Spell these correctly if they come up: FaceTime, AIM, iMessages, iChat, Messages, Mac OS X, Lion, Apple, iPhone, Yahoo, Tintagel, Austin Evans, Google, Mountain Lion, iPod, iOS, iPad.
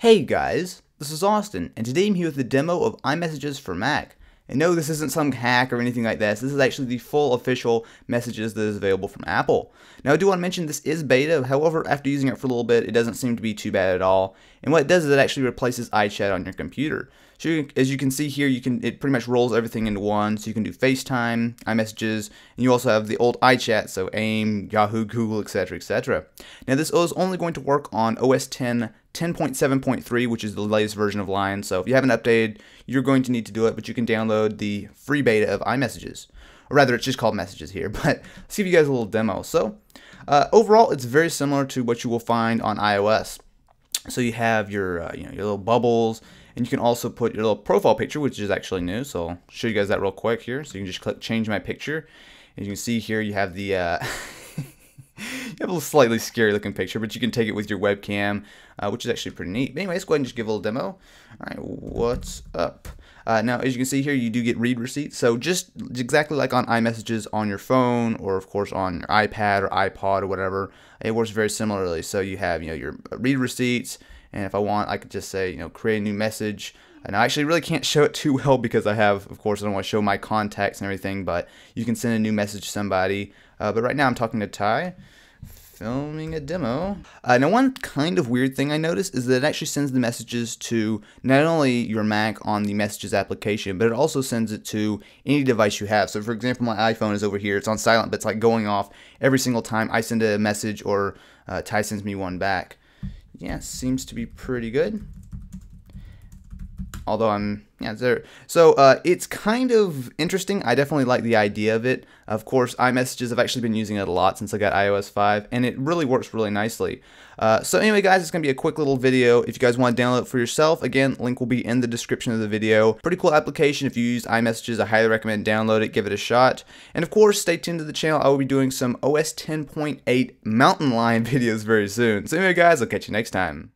Hey guys, this is Austin, and today I'm here with the demo of iMessages for Mac. And no, this isn't some hack or anything like this. This is actually the full official Messages that is available from Apple. Now I do want to mention this is beta, however, after using it for a little bit, it doesn't seem to be too bad at all. And what it does is it actually replaces iChat on your computer. So as you can see here, it pretty much rolls everything into one. So you can do FaceTime, iMessages, and you also have the old iChat, so AIM, Yahoo, Google, etc, etc. Now this is only going to work on OS X 10.7.3, which is the latest version of Lion. So if you haven't updated, you're going to need to do it, but you can download the free beta of iMessages. Or rather, it's just called Messages here, but let's give you guys a little demo. So overall, it's very similar to what you will find on iOS. So you have your little bubbles, and you can also put your little profile picture, which is actually new. So I'll show you guys that real quick here. So you can just click Change My Picture. As you can see here, you have the you have a slightly scary looking picture, but you can take it with your webcam, which is actually pretty neat. But anyway, let's go ahead and just give a little demo. All right, what's up? Now, as you can see here, you do get read receipts. So just exactly like on iMessages on your phone, or of course on your iPad or iPod or whatever, it works very similarly. So you have your read receipts, and if I want, I could just say create a new message. And I actually really can't show it too well because I have, of course, I don't want to show my contacts and everything, but you can send a new message to somebody. But right now I'm talking to Ty, filming a demo. Now one kind of weird thing I noticed is that it actually sends the messages to not only your Mac on the Messages application, but it also sends it to any device you have. So for example, my iPhone is over here, it's on silent, but it's like going off every single time I send a message or Ty sends me one back. Yeah, seems to be pretty good. Although it's kind of interesting. I definitely like the idea of it. Of course, iMessages, I've actually been using it a lot since I got iOS 5, and it really works really nicely. So anyway, guys, it's going to be a quick little video. If you guys want to download it for yourself, again, link will be in the description of the video. Pretty cool application. If you use iMessages, I highly recommend download it, give it a shot. And of course, stay tuned to the channel. I will be doing some OS 10.8 Mountain Lion videos very soon. So anyway, guys, I'll catch you next time.